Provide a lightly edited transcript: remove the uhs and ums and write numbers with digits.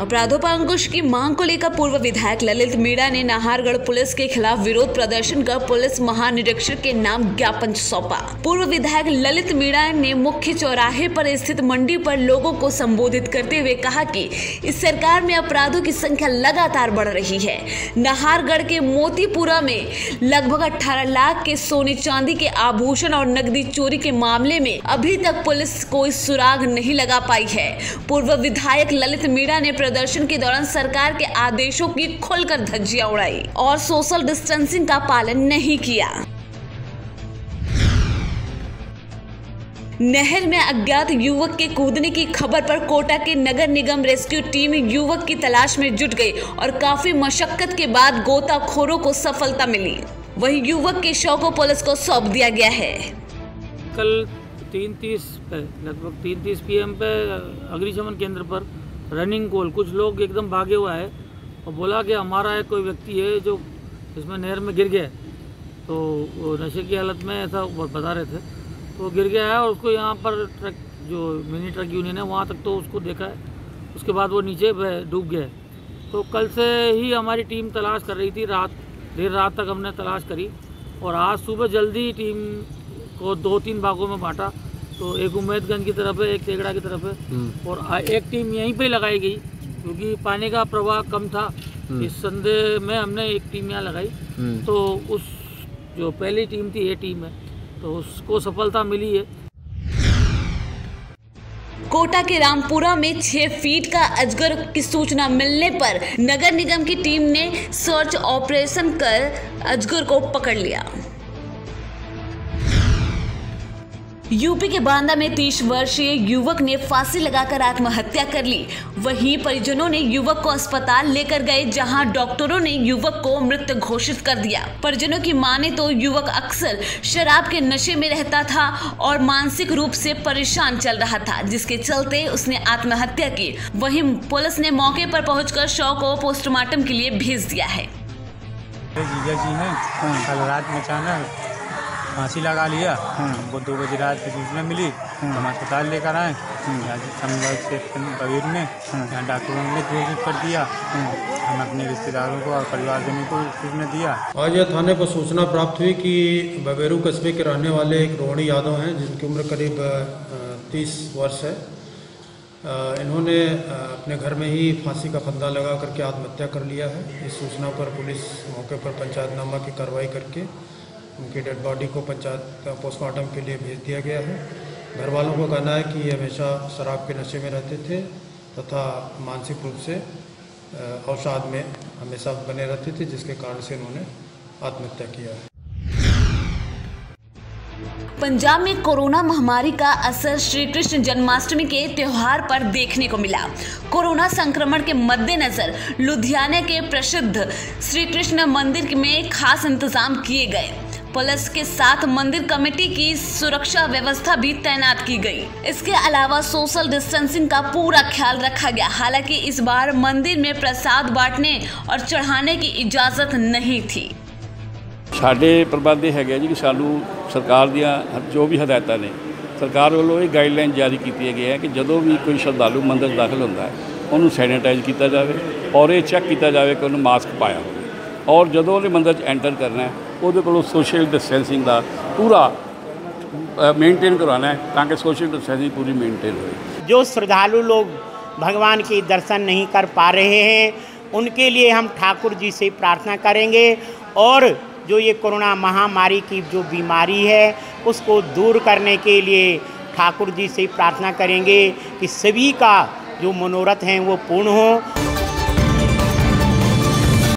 अपराधों पर अंकुश की मांग को लेकर पूर्व विधायक ललित मीणा ने नाहरगढ़ पुलिस के खिलाफ विरोध प्रदर्शन कर पुलिस महानिरीक्षक के नाम ज्ञापन सौंपा। पूर्व विधायक ललित मीणा ने मुख्य चौराहे पर स्थित मंडी पर लोगों को संबोधित करते हुए कहा कि इस सरकार में अपराधों की संख्या लगातार बढ़ रही है। नाहरगढ़ के मोतीपुरा में लगभग 18 लाख के सोने चांदी के आभूषण और नकदी चोरी के मामले में अभी तक पुलिस कोई सुराग नहीं लगा पाई है। पूर्व विधायक ललित मीणा ने प्रदर्शन के दौरान सरकार के आदेशों की खुलकर धज्जियां उड़ाई और सोशल डिस्टेंसिंग का पालन नहीं किया। नहर में अज्ञात युवक के कूदने की खबर पर कोटा के नगर निगम रेस्क्यू टीम युवक की तलाश में जुट गई और काफी मशक्कत के बाद गोताखोरों को सफलता मिली। वहीं युवक के शव को पुलिस को सौंप दिया गया है। कल 3:30 लगभग 3:30 PM पे अग्निशमन केंद्र पर रनिंग कॉल, कुछ लोग एकदम भागे हुआ है और बोला कि हमारा एक कोई व्यक्ति है जो इसमें नहर में गिर गया, तो नशे की हालत में ऐसा बता रहे थे, तो गिर गया है और उसको यहाँ पर ट्रक जो मिनी ट्रक यूनियन है वहाँ तक तो उसको देखा है, उसके बाद वो नीचे डूब गया। तो कल से ही हमारी टीम तलाश कर रही थी, देर रात तक हमने तलाश करी और आज सुबह जल्दी टीम को 2-3 भागों में बाँटा, तो एक उमेदगंज की तरफ है, एक तेगड़ा की तरफ है और एक टीम यहीं पे लगाई गई क्योंकि पानी का प्रवाह कम था, इस संदेह में हमने एक टीम यहाँ लगाई। तो उस जो पहली टीम थी, ये टीम है, तो उसको सफलता मिली है। कोटा के रामपुरा में 6 फीट का अजगर की सूचना मिलने पर नगर निगम की टीम ने सर्च ऑपरेशन कर अजगर को पकड़ लिया। यूपी के बांदा में 30 वर्षीय युवक ने फांसी लगाकर आत्महत्या कर ली। वहीं परिजनों ने युवक को अस्पताल लेकर गए, जहां डॉक्टरों ने युवक को मृत घोषित कर दिया। परिजनों की माने तो युवक अक्सर शराब के नशे में रहता था और मानसिक रूप से परेशान चल रहा था, जिसके चलते उसने आत्महत्या की। वहीं पुलिस ने मौके पर पहुंचकर शव को पोस्टमार्टम के लिए भेज दिया है। जीजा जी ने कल रात में अचानक फांसी लगा लिया, वो 2 बजे रात की सूचना मिली, हम अस्पताल लेकर आए, बबेरू में यहाँ डॉक्टरों ने घोषित कर दिया। हम अपने रिश्तेदारों को और परिवारजनों को सूचना दिया। आज यह थाने को सूचना प्राप्त हुई कि बबेरू कस्बे के रहने वाले एक रोहिणी यादव हैं, जिनकी उम्र करीब 30 वर्ष है। इन्होंने अपने घर में ही फांसी का फंदा लगा करके आत्महत्या कर लिया है। इस सूचना पर पुलिस मौके पर पंचायतनामा की कार्रवाई करके उनकी डेड बॉडी को पंचायत का पोस्टमार्टम के लिए भेज दिया गया है। घर वालों को कहना है कि ये हमेशा शराब के नशे में रहते थे तथा मानसिक रूप से अवसाद में हमेशा बने रहते थे, जिसके कारण से इन्होंने आत्महत्या किया है। पंजाब में कोरोना महामारी का असर श्री कृष्ण जन्माष्टमी के त्योहार पर देखने को मिला। कोरोना संक्रमण के मद्देनजर लुधियाना के प्रसिद्ध श्री कृष्ण मंदिर में खास इंतजाम किए गए। पुलिस के साथ मंदिर कमेटी की सुरक्षा व्यवस्था भी तैनात की गई। इसके अलावा सोशल डिस्टेंसिंग का पूरा ख्याल रखा गया। हालांकि इस बार मंदिर में प्रसाद बांटने और चढ़ाने की इजाजत नहीं थी। साढ़े प्रबंध है जी कि सानू सरकार दिया जो भी हदायत ने सरकार वालों ये गाइडलाइन जारी की गई है कि जो भी कोई श्रद्धालु मंदिर दाखिल होता है उन्होंने सैनिटाइज किया जाए और ये चेक किया जाए कि उन्होंने मास्क पाया हो और जो उन्हें मंदिर एंटर करना है ਉਹਦੇ ਕੋਲੋਂ सोशल डिस्टेंसिंग का पूरा मेनटेन कराना है ताकि सोशल डिस्टेंसिंग पूरी मेनटेन हो। जो श्रद्धालु लोग भगवान के दर्शन नहीं कर पा रहे हैं उनके लिए हम ठाकुर जी से प्रार्थना करेंगे और जो ये कोरोना महामारी की जो बीमारी है उसको दूर करने के लिए ठाकुर जी से प्रार्थना करेंगे कि सभी का जो मनोरथ हैं वो पूर्ण हो।